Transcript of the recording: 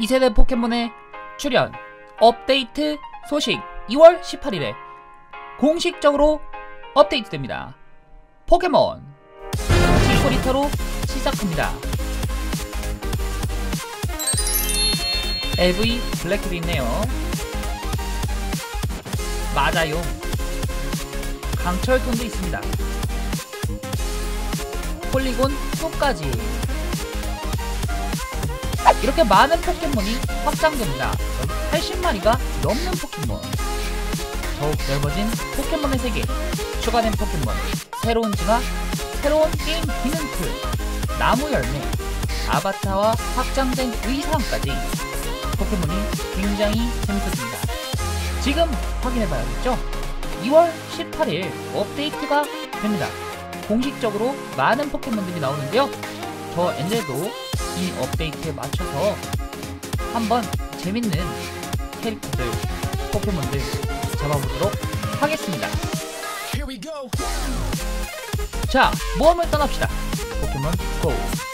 2세대 포켓몬의 출연 업데이트 소식 2월 18일에 공식적으로 업데이트됩니다. 포켓몬 칠코리타로 시작합니다. LV 블랙도 있네요. 맞아요. 강철톤도 있습니다. 폴리곤 2까지 이렇게 많은 포켓몬이 확장됩니다. 80마리가 넘는 포켓몬, 더욱 넓어진 포켓몬의 세계, 추가된 포켓몬, 새로운 진화, 새로운 게임 기능 툴, 나무 열매, 아바타와 확장된 의상까지 포켓몬이 굉장히 재밌었습니다. 지금 확인해봐야겠죠? 2월 18일 업데이트가 됩니다. 공식적으로 많은 포켓몬들이 나오는데요, 저 엔젤도 이 업데이트에 맞춰서 한번 재밌는 캐릭터들, 포켓몬들 잡아보도록 하겠습니다. 자, 모험을 떠납시다. 포켓몬 GO.